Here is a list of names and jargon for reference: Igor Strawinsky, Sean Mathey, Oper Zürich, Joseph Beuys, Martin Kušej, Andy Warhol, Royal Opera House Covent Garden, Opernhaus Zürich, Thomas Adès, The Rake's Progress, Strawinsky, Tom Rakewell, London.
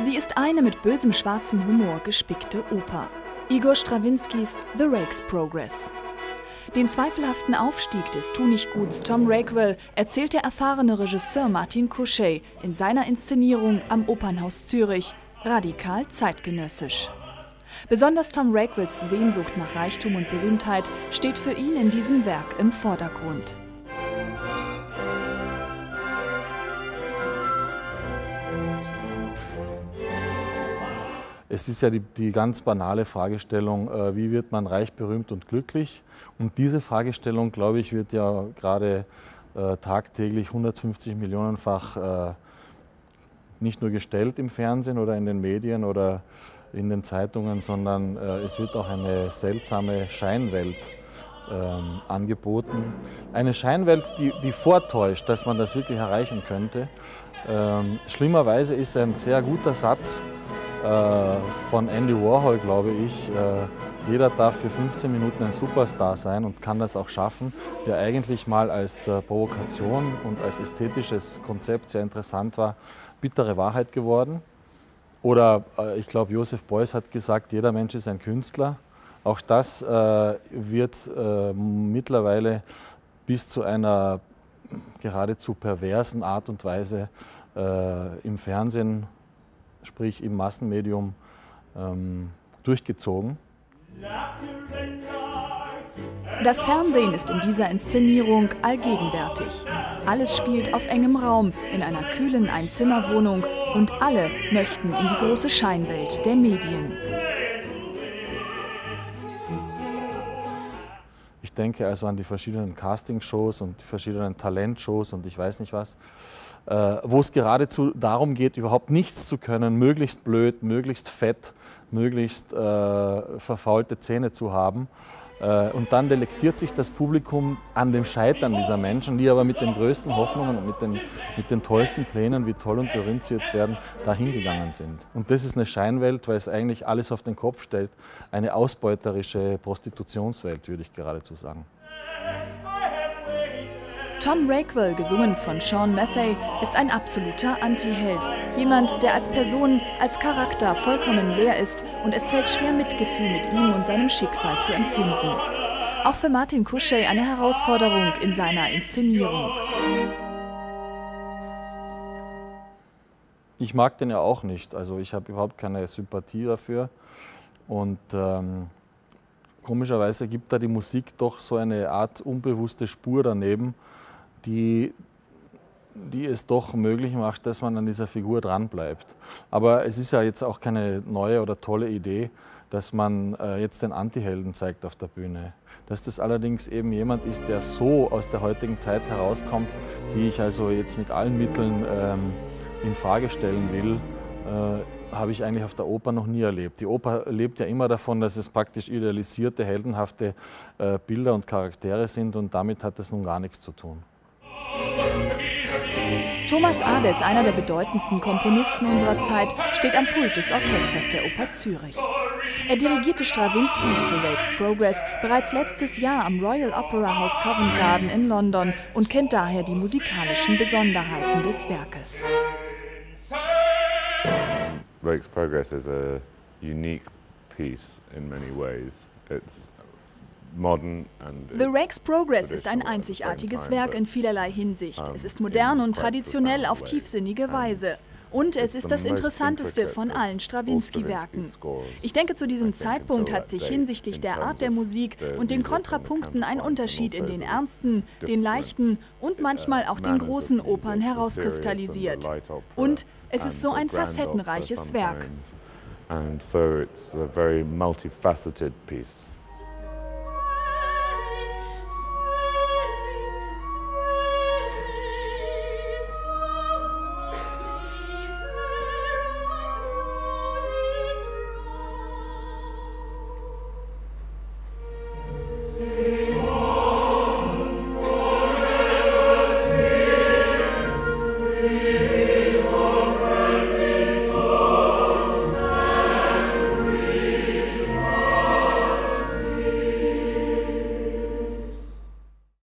Sie ist eine mit bösem schwarzem Humor gespickte Oper. Igor Strawinskys The Rake's Progress. Den zweifelhaften Aufstieg des Tunichtguts Tom Rakewell erzählt der erfahrene Regisseur Martin Kušej in seiner Inszenierung am Opernhaus Zürich, radikal zeitgenössisch. Besonders Tom Rakewells Sehnsucht nach Reichtum und Berühmtheit steht für ihn in diesem Werk im Vordergrund. Es ist ja die ganz banale Fragestellung, wie wird man reich, berühmt und glücklich? Und diese Fragestellung, glaube ich, wird ja gerade tagtäglich 150 Millionenfach nicht nur gestellt im Fernsehen oder in den Medien oder in den Zeitungen, sondern es wird auch eine seltsame Scheinwelt angeboten. Eine Scheinwelt, die vortäuscht, dass man das wirklich erreichen könnte. Schlimmerweise ist ein sehr guter Satz von Andy Warhol, glaube ich, jeder darf für 15 Minuten ein Superstar sein und kann das auch schaffen, der eigentlich mal als Provokation und als ästhetisches Konzept sehr interessant war, bittere Wahrheit geworden. Oder ich glaube, Joseph Beuys hat gesagt, jeder Mensch ist ein Künstler. Auch das wird mittlerweile bis zu einer geradezu perversen Art und Weise im Fernsehen, sprich im Massenmedium, durchgezogen. Das Fernsehen ist in dieser Inszenierung allgegenwärtig. Alles spielt auf engem Raum, in einer kühlen Einzimmerwohnung, und alle möchten in die große Scheinwelt der Medien. Ich denke also an die verschiedenen Castingshows und die verschiedenen Talentshows und ich weiß nicht was, wo es geradezu darum geht, überhaupt nichts zu können, möglichst blöd, möglichst fett, möglichst verfaulte Zähne zu haben. Und dann delektiert sich das Publikum an dem Scheitern dieser Menschen, die aber mit den größten Hoffnungen und mit den tollsten Plänen, wie toll und berühmt sie jetzt werden, dahin gegangen sind. Und das ist eine Scheinwelt, weil es eigentlich alles auf den Kopf stellt. Eine ausbeuterische Prostitutionswelt, würde ich geradezu sagen. Tom Rakewell, gesungen von Sean Mathey, ist ein absoluter Anti-Held. Jemand, der als Person, als Charakter vollkommen leer ist und es fällt schwer, Mitgefühl mit ihm und seinem Schicksal zu empfinden. Auch für Martin Kušej eine Herausforderung in seiner Inszenierung. Ich mag den ja auch nicht, also ich habe überhaupt keine Sympathie dafür. Und komischerweise gibt da die Musik doch so eine Art unbewusste Spur daneben, die es doch möglich macht, dass man an dieser Figur dranbleibt. Aber es ist ja jetzt auch keine neue oder tolle Idee, dass man jetzt den Antihelden zeigt auf der Bühne. Dass das allerdings eben jemand ist, der so aus der heutigen Zeit herauskommt, die ich also jetzt mit allen Mitteln in Frage stellen will, habe ich eigentlich auf der Oper noch nie erlebt. Die Oper lebt ja immer davon, dass es praktisch idealisierte, heldenhafte Bilder und Charaktere sind und damit hat das nun gar nichts zu tun. Thomas Adès, einer der bedeutendsten Komponisten unserer Zeit, steht am Pult des Orchesters der Oper Zürich. Er dirigierte Strawinskys The Rake's Progress bereits letztes Jahr am Royal Opera House Covent Garden in London und kennt daher die musikalischen Besonderheiten des Werkes. Rake's Progress is a unique piece in many ways. It's The Rake's Progress ist ein einzigartiges Werk in vielerlei Hinsicht. Es ist modern und traditionell auf tiefsinnige Weise. Und es ist das Interessanteste von allen Strawinsky-Werken. Ich denke, zu diesem Zeitpunkt hat sich hinsichtlich der Art der Musik und den Kontrapunkten ein Unterschied in den ernsten, den leichten und manchmal auch den großen Opern herauskristallisiert. Und es ist so ein facettenreiches Werk.